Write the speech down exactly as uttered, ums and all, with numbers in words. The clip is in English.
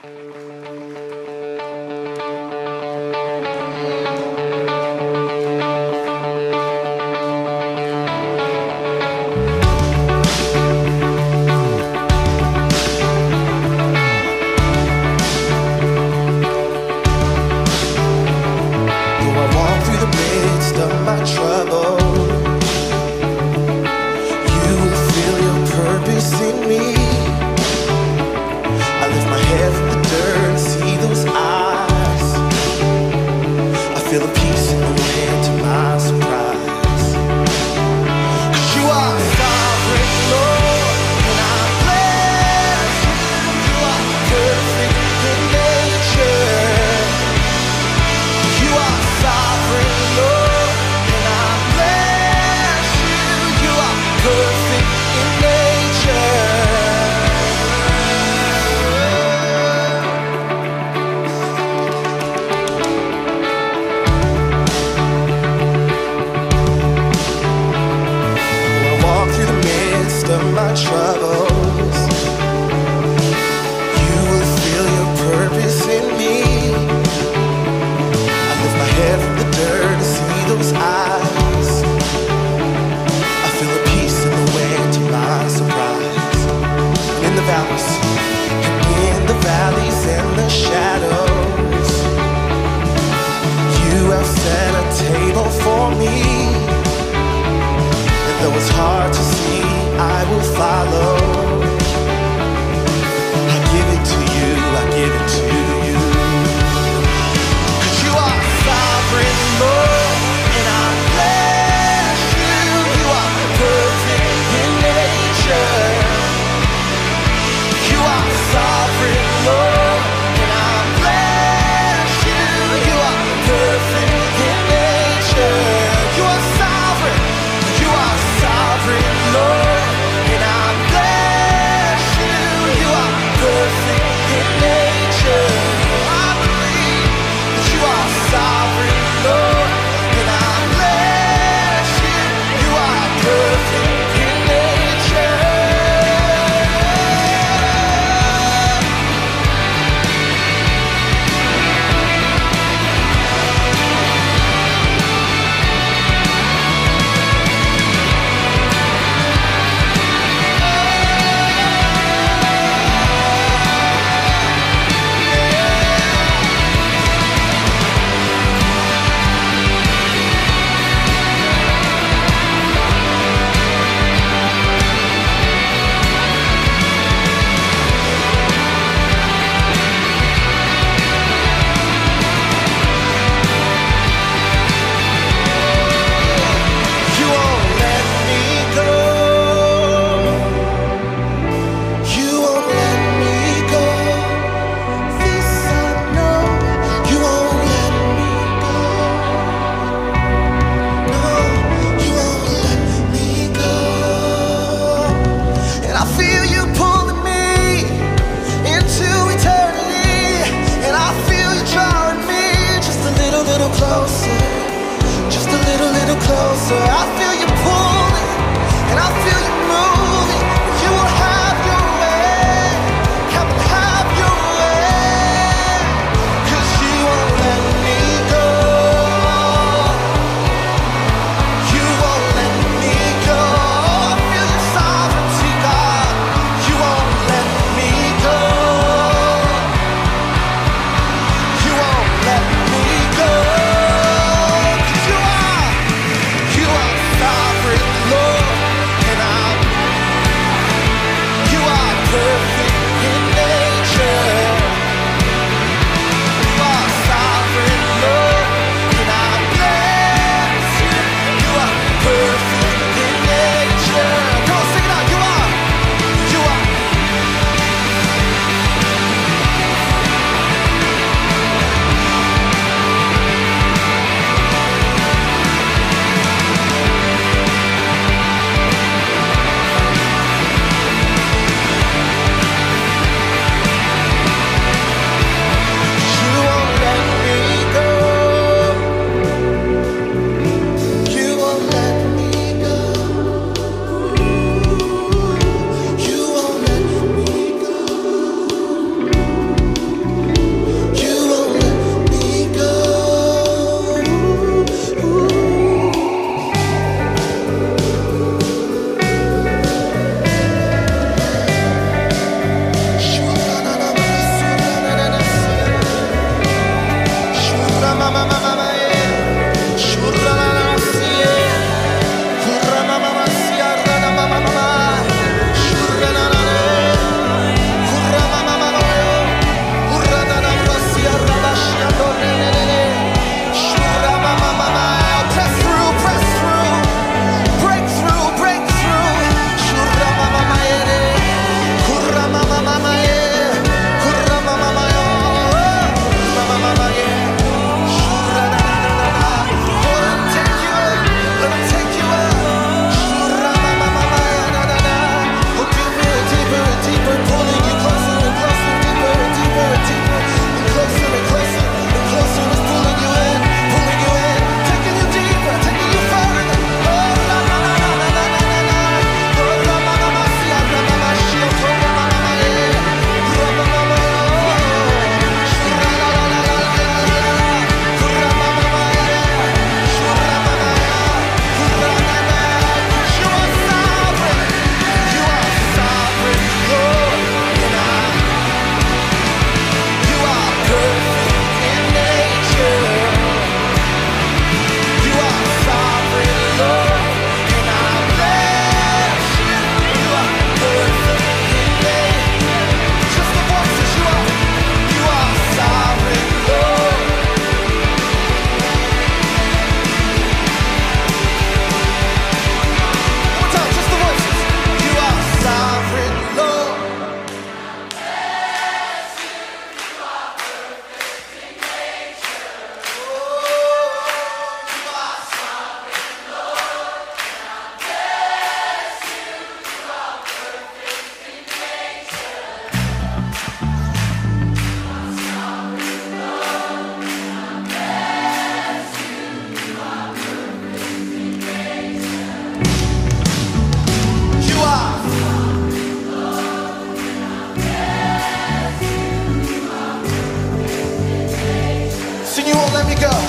Sovereign Lord, and I'm glad Jamaica.